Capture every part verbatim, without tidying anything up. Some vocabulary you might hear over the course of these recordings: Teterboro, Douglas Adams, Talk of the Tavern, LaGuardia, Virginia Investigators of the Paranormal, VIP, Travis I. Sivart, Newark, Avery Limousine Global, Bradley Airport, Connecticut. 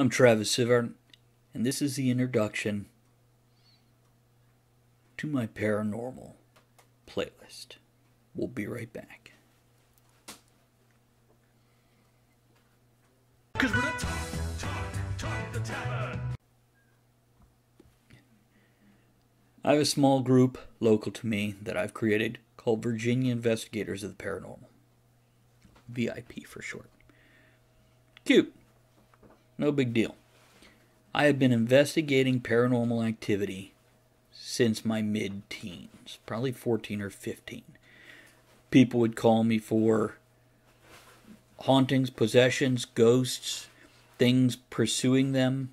I'm Travis Sivart, and this is the introduction to my paranormal playlist. We'll be right back. Cause we're gonna talk, talk, talk the tavern. I have a small group local to me that I've created called Virginia Investigators of the Paranormal. V I P for short. Cute. No big deal. I have been investigating paranormal activity since my mid-teens, probably fourteen or fifteen. People would call me for hauntings, possessions, ghosts, things pursuing them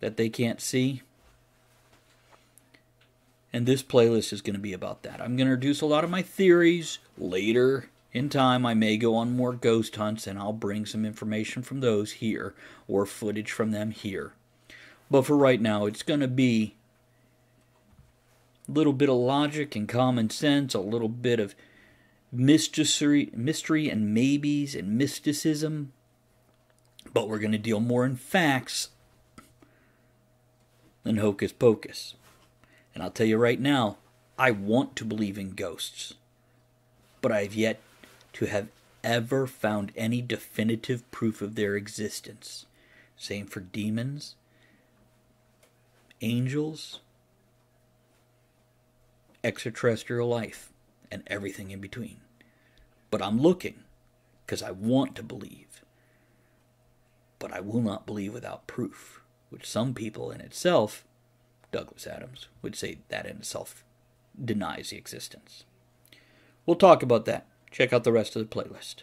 that they can't see. And this playlist is going to be about that. I'm going to introduce a lot of my theories. Later in time, I may go on more ghost hunts, and I'll bring some information from those here, or footage from them here. But for right now, it's going to be a little bit of logic and common sense, a little bit of mystery, mystery and maybes and mysticism. But we're going to deal more in facts than hocus pocus. And I'll tell you right now, I want to believe in ghosts, but I have yet to have ever found any definitive proof of their existence. Same for demons, angels, extraterrestrial life, and everything in between. But I'm looking, because I want to believe. But I will not believe without proof, which some people in itself, Douglas Adams, would say that in itself denies the existence. We'll talk about that. Check out the rest of the playlist.